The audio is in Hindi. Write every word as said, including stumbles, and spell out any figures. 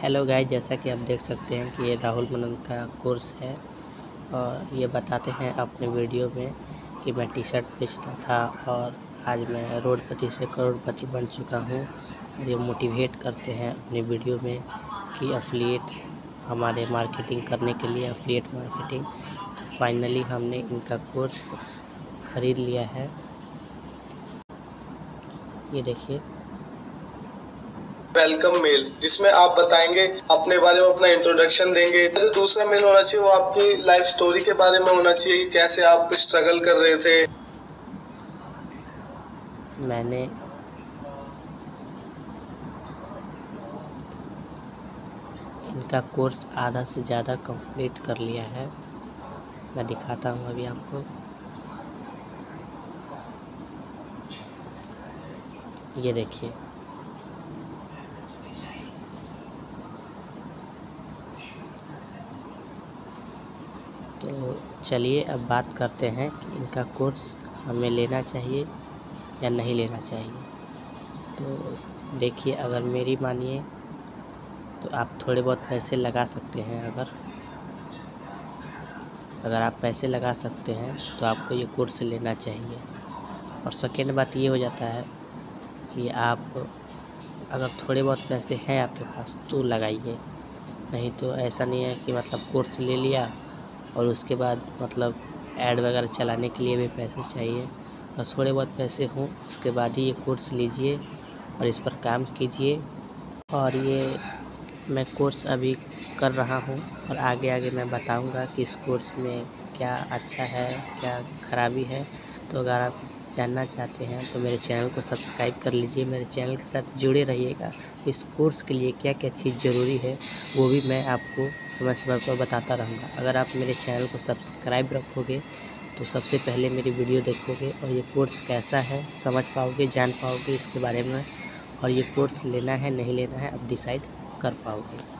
हेलो गाइस, जैसा कि आप देख सकते हैं कि ये राहुल मनन का कोर्स है और ये बताते हैं अपने वीडियो में कि मैं टी शर्ट बेचता था और आज मैं रोडपति से करोड़पति बन चुका हूँ। ये मोटिवेट करते हैं अपने वीडियो में कि एफिलिएट हमारे मार्केटिंग करने के लिए, एफिलिएट मार्केटिंग। तो फाइनली हमने इनका कोर्स ख़रीद लिया है। ये देखिए वेलकम मेल, जिसमें आप बताएंगे अपने बारे में, अपना इंट्रोडक्शन देंगे। जैसे दूसरा मेल होना चाहिए वो आपकी लाइफ स्टोरी के बारे में होना चाहिए कि कैसे आप स्ट्रगल कर रहे थे। मैंने इनका कोर्स आधा से ज़्यादा कंप्लीट कर लिया है। मैं दिखाता हूँ अभी आपको। ये देखिए, तो चलिए अब बात करते हैं कि इनका कोर्स हमें लेना चाहिए या नहीं लेना चाहिए। तो देखिए, अगर मेरी मानिए तो आप थोड़े बहुत पैसे लगा सकते हैं। अगर अगर आप पैसे लगा सकते हैं तो आपको ये कोर्स लेना चाहिए। और सेकेंड बात ये हो जाता है कि आप अगर थोड़े बहुत पैसे हैं आपके पास तो लगाइए, नहीं तो ऐसा नहीं है कि मतलब कोर्स ले लिया और उसके बाद मतलब ऐड वगैरह चलाने के लिए भी पैसे चाहिए। और थोड़े बहुत पैसे हों उसके बाद ही ये कोर्स लीजिए और इस पर काम कीजिए। और ये मैं कोर्स अभी कर रहा हूँ और आगे आगे मैं बताऊँगा कि इस कोर्स में क्या अच्छा है, क्या खराबी है। तो अगर आप जानना चाहते हैं तो मेरे चैनल को सब्सक्राइब कर लीजिए, मेरे चैनल के साथ जुड़े रहिएगा। इस कोर्स के लिए क्या क्या चीज़ ज़रूरी है वो भी मैं आपको समय समय पर बताता रहूँगा। अगर आप मेरे चैनल को सब्सक्राइब रखोगे तो सबसे पहले मेरी वीडियो देखोगे और ये कोर्स कैसा है समझ पाओगे, जान पाओगे इसके बारे में, और ये कोर्स लेना है नहीं लेना है आप डिसाइड कर पाओगे।